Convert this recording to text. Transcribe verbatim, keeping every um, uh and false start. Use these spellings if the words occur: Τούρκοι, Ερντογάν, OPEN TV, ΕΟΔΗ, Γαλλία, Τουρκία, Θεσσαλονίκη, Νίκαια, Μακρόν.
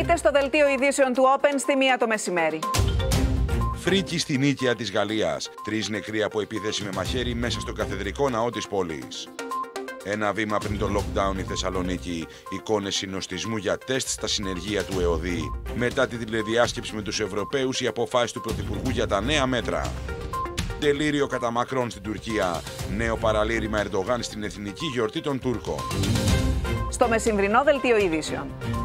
Δείτε στο δελτίο ειδήσεων του Open στη μία το μεσημέρι. Φρίκη στη νίκαια της Γαλλίας. Τρεις νεκροί από επίθεση με μαχαίρι μέσα στο καθεδρικό ναό της πόλης. Ένα βήμα πριν το lockdown η Θεσσαλονίκη. Εικόνες συνοστισμού για τεστ στα συνεργεία του ΕΟΔΗ. Μετά τη τηλεδιάσκεψη με τους Ευρωπαίους, οι αποφάσεις του Πρωθυπουργού για τα νέα μέτρα. Τελείριο κατά Μακρόν στην Τουρκία. Νέο παραλήρημα Ερντογάν στην εθνική γιορτή των Τούρκων. Στο μεσημβρινό δελτίο ειδήσεων.